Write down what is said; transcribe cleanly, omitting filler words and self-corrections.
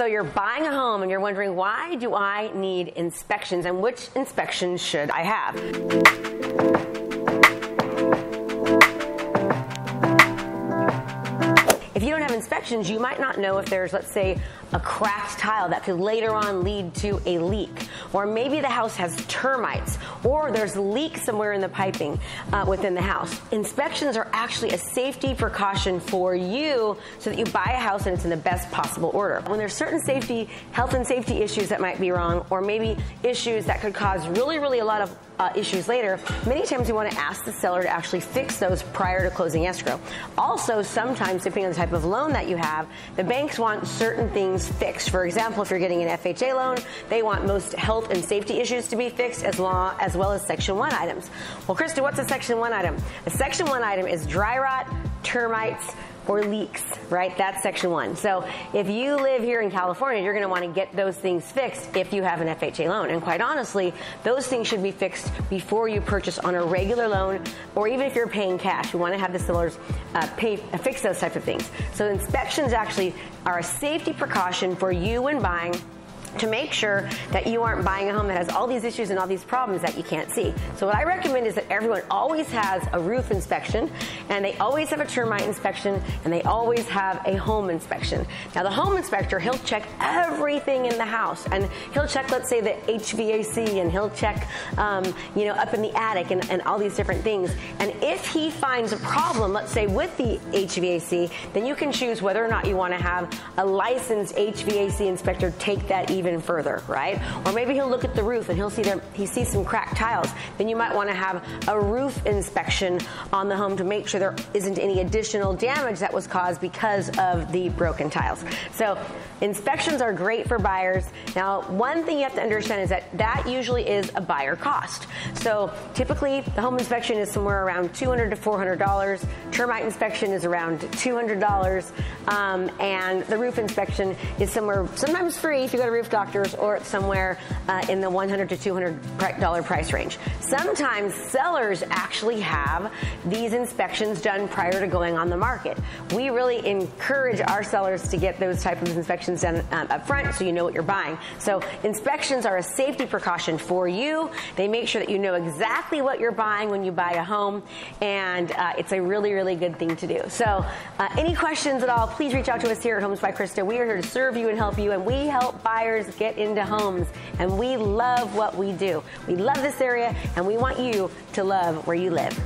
So you're buying a home and you're wondering, why do I need inspections, and which inspections should I have? If you don't have inspections, you might not know if there's, let's say, a cracked tile that could later on lead to a leak, or maybe the house has termites, or there's a leak somewhere in the piping within the house. Inspections are actually a safety precaution for you so that you buy a house and it's in the best possible order. When there's certain safety, health and safety issues that might be wrong, or maybe issues that could cause really a lot of issues later, many times you want to ask the seller to actually fix those prior to closing escrow. Also, sometimes, depending on the type of loan that you have, the banks want certain things fixed. For example, if you're getting an FHA loan, they want most health and safety issues to be fixed, as well as Section 1 items. Well, Krista, what's a Section 1 item? A Section 1 item is dry rot, termites, or leaks, right? That's Section 1. So if you live here in California, you're going to want to get those things fixed if you have an FHA loan. And quite honestly, those things should be fixed before you purchase on a regular loan, or even if you're paying cash. You want to have the sellers fix those types of things. So inspections actually are a safety precaution for you when buying, to make sure that you aren't buying a home that has all these issues and all these problems that you can't see. So what I recommend is that everyone always has a roof inspection, and they always have a termite inspection, and they always have a home inspection. Now the home inspector, he'll check everything in the house, and he'll check, let's say, the HVAC, and he'll check, you know, up in the attic and all these different things. And if he finds a problem, let's say with the HVAC, then you can choose whether or not you want to have a licensed HVAC inspector take that even further, right? Or maybe he'll look at the roof and he'll see he sees some cracked tiles. Then you might want to have a roof inspection on the home to make sure there isn't any additional damage that was caused because of the broken tiles. So inspections are great for buyers. Now, one thing you have to understand is that that usually is a buyer cost. So typically the home inspection is somewhere around $200 to $400. Termite inspection is around $200. And the roof inspection is somewhere, sometimes free if you go to roof doctors, or somewhere in the $100 to $200 price range. Sometimes sellers actually have these inspections done prior to going on the market. We really encourage our sellers to get those type of inspections done up front, so you know what you're buying. So inspections are a safety precaution for you. They make sure that you know exactly what you're buying when you buy a home, and it's a really good thing to do. So any questions at all, please reach out to us here at Homes by Krista. We are here to serve you and help you, and we help buyers get into homes, and we love what we do. We love this area, and we want you to love where you live.